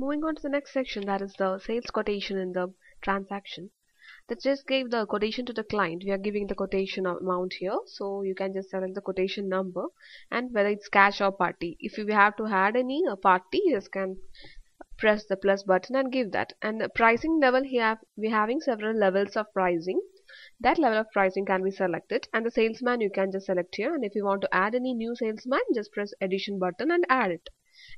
Moving on to the next section, that is the sales quotation in the transaction. That just gave the quotation to the client. We are giving the quotation amount here, so you can just select the quotation number and whether it's cash or party. If you have to add any party, you just can press the plus button and give that. And the pricing level here, we're having several levels of pricing. That level of pricing can be selected, and the salesman you can just select here. And if you want to add any new salesman, just press addition button and add it.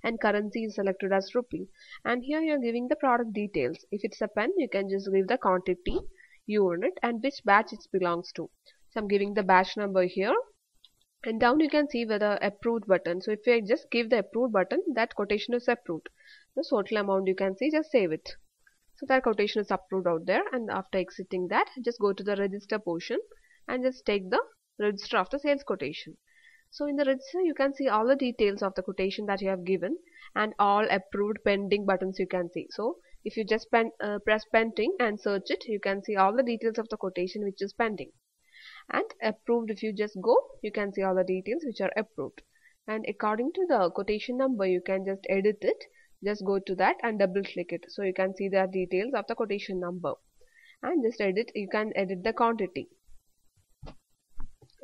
And currency is selected as rupee. And here you are giving the product details. If it's a pen, you can just give the quantity, unit, and which batch it belongs to. So I'm giving the batch number here. And down you can see whether approved button. So if I just give the approved button, that quotation is approved. The total amount you can see, just save it. So that quotation is approved out there. And after exiting that, just go to the register portion and just take the register of the sales quotation. So in the register, you can see all the details of the quotation that you have given and all approved pending buttons you can see. So if you just press pending and search it, you can see all the details of the quotation which is pending. And approved, if you just go, you can see all the details which are approved. And according to the quotation number, you can just edit it. Just go to that and double click it. So you can see the details of the quotation number. And just edit, you can edit the quantity.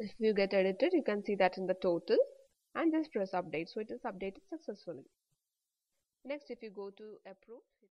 If you get edited, you can see that in the total and just press update. So it is updated successfully. Next, if you go to approve.